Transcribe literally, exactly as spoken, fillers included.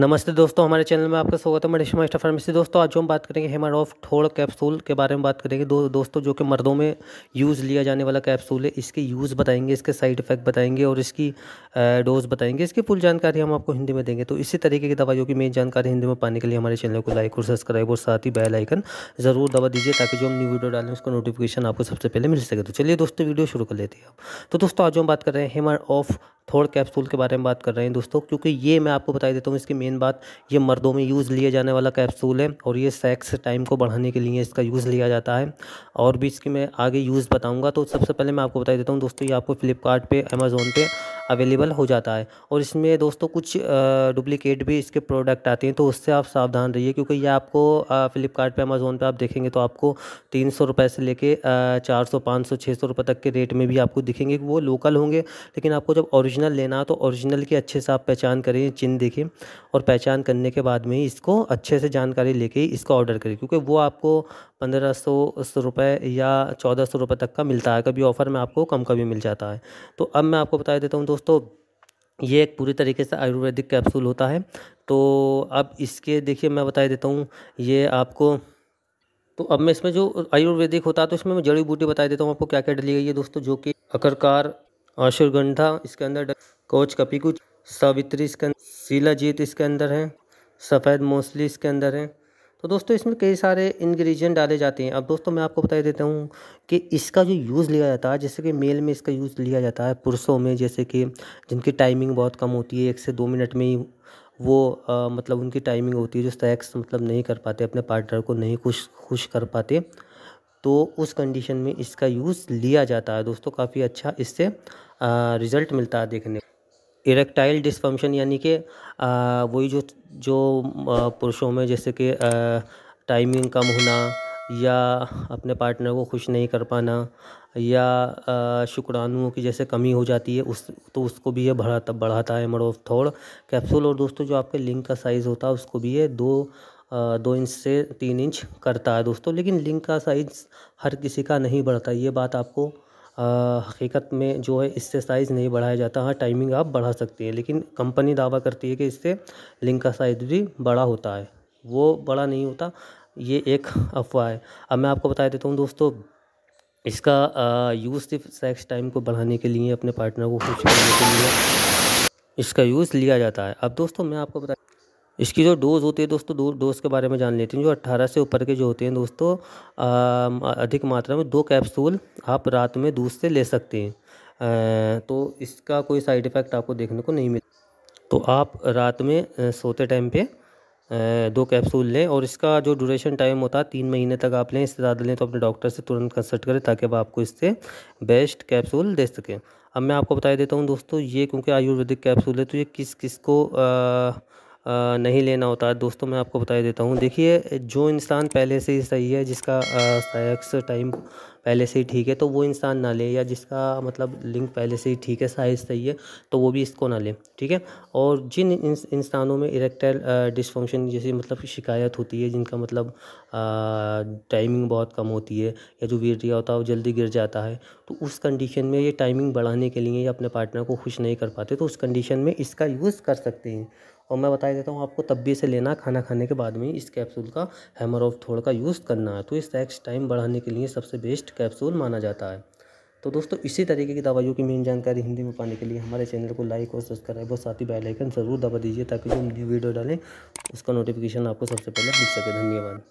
नमस्ते दोस्तों, हमारे चैनल में आपका स्वागत है। मैं रेशमा स्टाफ फार्मेसी। दोस्तों आज जो हम बात करेंगे हैमर ऑफ थोर कैप्सूल के बारे में बात करेंगे। दो दोस्तों जो कि मर्दों में यूज़ लिया जाने वाला कैप्सूल है, इसके यूज़ बताएंगे, इसके साइड इफ़ेक्ट बताएंगे और इसकी डोज बताएंगे। इसकी पूरी जानकारी हम आपको हिंदी में देंगे। तो इसी तरीके की दवाइयों की मेन जानकारी हिंदी में पाने के लिए हमारे चैनल को लाइक और सब्सक्राइब और साथ ही बेल आइकन ज़रूर दबा दीजिए, ताकि जो हम न्यू वीडियो डालें उसका नोटिफिकेशन आपको सबसे पहले मिल सके। तो चलिए दोस्तों वीडियो शुरू कर लेते हैं। तो दोस्तों आज जो हम बात कर रहे हैं हैमर ऑफ थोर कैप्सूल के बारे में बात कर रहे हैं दोस्तों, क्योंकि ये मैं आपको बता देता हूँ इसकी मेन बात, ये मर्दों में यूज़ लिया जाने वाला कैप्सूल है और ये सेक्स टाइम को बढ़ाने के लिए इसका यूज़ लिया जाता है। और भी इसकी मैं आगे यूज़ बताऊंगा। तो सबसे पहले मैं आपको बता देता हूँ दोस्तों, ये आपको फ्लिपकार्ट पे, अमेज़ोन पे अवेलेबल हो जाता है। और इसमें दोस्तों कुछ डुप्लीकेट भी इसके प्रोडक्ट आते हैं, तो उससे आप सावधान रहिए, क्योंकि ये आपको फ़्लिपकार्ट पे, अमेज़ोन पे आप देखेंगे तो आपको तीन सौ रुपये से लेके चार सौ पाँच सौ छः सौ रुपये तक के रेट में भी आपको दिखेंगे। वो लोकल होंगे, लेकिन आपको जब ओरिजिनल लेना हो तो ओरिजिनल की अच्छे से आप पहचान करें, चिन्ह देखें और पहचान करने के बाद में ही इसको अच्छे से जानकारी लेके इसका ऑर्डर करें, क्योंकि वो आपको पंद्रह सौ रुपये या चौदह सौ रुपये तक का मिलता है। कभी ऑफ़र में आपको कम का भी मिल जाता है। तो अब मैं आपको बता देता हूँ दोस्तों, ये एक पूरी तरीके से आयुर्वेदिक कैप्सूल होता है। तो अब इसके देखिए मैं बता देता हूँ, ये आपको तो अब मैं इसमें जो आयुर्वेदिक होता है तो इसमें मैं जड़ी बूटी बता देता हूँ आपको क्या क्या डाली गई है दोस्तों, जो कि अकरकार, अश्वगंधा इसके अंदर, कोच कपी कुछ, सावित्री इसके अंदर, शिलाजीत इसके अंदर है, सफ़ेद मोसली इसके अंदर है। तो दोस्तों इसमें कई सारे इंग्रेडिएंट डाले जाते हैं। अब दोस्तों मैं आपको बता देता हूँ कि इसका जो यूज़ लिया जाता है, जैसे कि मेल में इसका यूज़ लिया जाता है, पुरुषों में जैसे कि जिनकी टाइमिंग बहुत कम होती है, एक से दो मिनट में ही वो आ, मतलब उनकी टाइमिंग होती है, जो सेक्स मतलब नहीं कर पाते, अपने पार्टनर को नहीं खुश खुश कर पाते, तो उस कंडीशन में इसका यूज़ लिया जाता है दोस्तों। काफ़ी अच्छा इससे रिज़ल्ट मिलता है देखने। इरेक्टाइल डिसफंक्शन यानी कि वही जो जो पुरुषों में जैसे कि टाइमिंग कम होना या अपने पार्टनर को खुश नहीं कर पाना या शुक्राणुओं की जैसे कमी हो जाती है, उस तो उसको भी ये बढ़ाता बढ़ाता है हैमर ऑफ थोर कैप्सूल। और दोस्तों जो आपके लिंग का साइज़ होता है उसको भी ये दो आ, दो इंच से तीन इंच करता है दोस्तों। लेकिन लिंग का साइज़ हर किसी का नहीं बढ़ता, ये बात आपको हकीकत में जो है इससे साइज़ नहीं बढ़ाया जाता। हाँ टाइमिंग आप बढ़ा सकते हैं, लेकिन कंपनी दावा करती है कि इससे लिंग का साइज़ भी बड़ा होता है, वो बड़ा नहीं होता, ये एक अफवाह है। अब मैं आपको बता देता हूँ दोस्तों, इसका यूज़ सिर्फ सेक्स टाइम को बढ़ाने के लिए, अपने पार्टनर को खुश करने के लिए इसका यूज़ लिया जाता है। अब दोस्तों मैं आपको बता इसकी जो डोज़ होती है दोस्तों, दो डोज़ के बारे में जान लेते हैं। जो अट्ठारह से ऊपर के जो होते हैं दोस्तों, आ, अधिक मात्रा में दो कैप्सूल आप रात में दूध से ले सकते हैं, आ, तो इसका कोई साइड इफ़ेक्ट आपको देखने को नहीं मिले। तो आप रात में सोते टाइम पे दो कैप्सूल लें, और इसका जो ड्यूरेशन टाइम होता है तीन महीने तक आप लें। इससे ज़्यादा लें तो अपने डॉक्टर से तुरंत कंसल्ट करें, ताकि वह आपको इससे बेस्ट कैप्सूल दे सकें। अब मैं आपको बता देता हूँ दोस्तों, ये क्योंकि आयुर्वेदिक कैप्सूल है तो ये किस किस को आ, नहीं लेना होता है दोस्तों, मैं आपको बता देता हूँ। देखिए जो इंसान पहले से ही सही है, जिसका सेक्स टाइम पहले से ही ठीक है तो वो इंसान ना ले, या जिसका मतलब लिंग पहले से ही ठीक है, साइज़ सही है तो वो भी इसको ना ले, ठीक है। और जिन इंसानों में इरेक्टाइल डिसफंक्शन जैसी मतलब शिकायत होती है, जिनका मतलब टाइमिंग बहुत कम होती है या जो वीर्य होता है वो जल्दी गिर जाता है, तो उस कंडीशन में ये टाइमिंग बढ़ाने के लिए या अपने पार्टनर को खुश नहीं कर पाते, तो उस कंडीशन में इसका यूज़ कर सकते हैं। और मैं बता देता हूँ आपको तब भी इसे लेना, खाना खाने के बाद में इस कैप्सूल का हैमर ऑफ थोर का यूज़ करना है। तो इस सेक्स टाइम बढ़ाने के लिए सबसे बेस्ट कैप्सूल माना जाता है। तो दोस्तों इसी तरीके की दवाइयों की मेन जानकारी हिंदी में पाने के लिए हमारे चैनल को लाइक और सब्सक्राइब और साथ ही बेल आइकन ज़रूर दबा दीजिए, ताकि जो न्यू वीडियो डालें उसका नोटिफिकेशन आपको सबसे पहले मिल सके। धन्यवाद।